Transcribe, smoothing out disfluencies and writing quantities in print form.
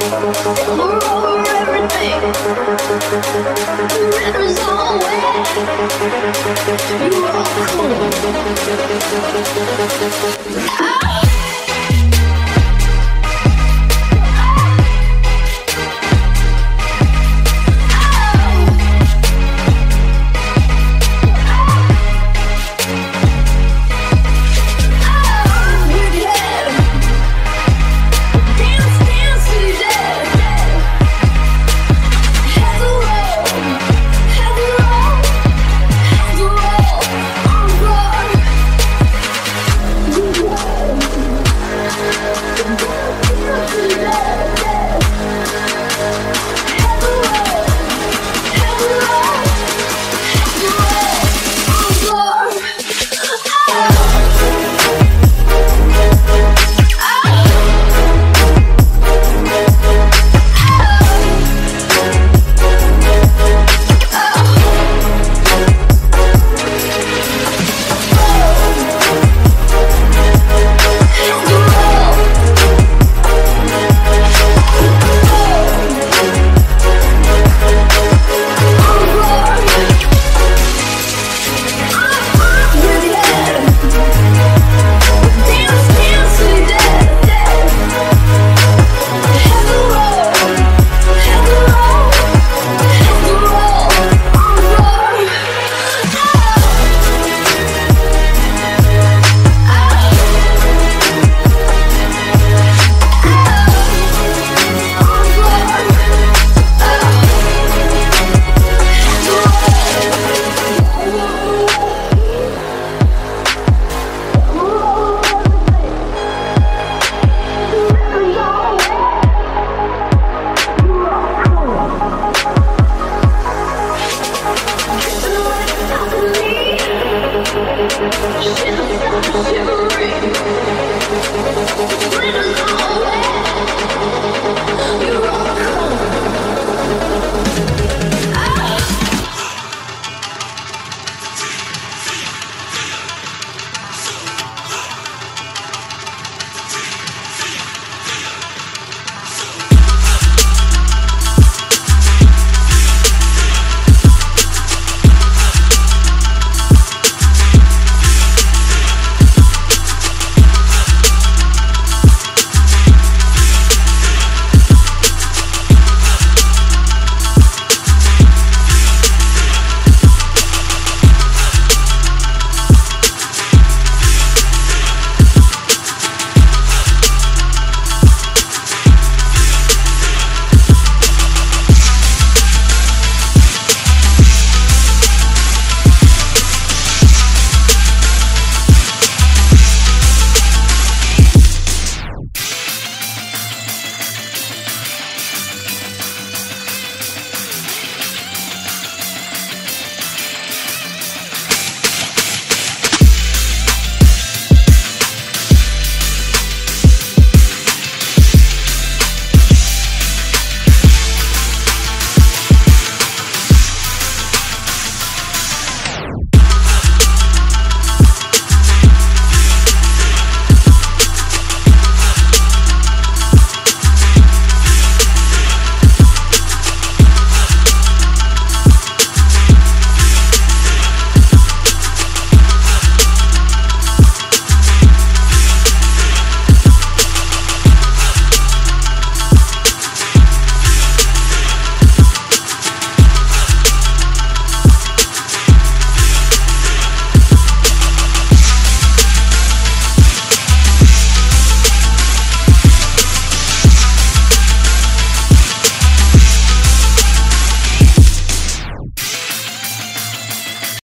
You are cool.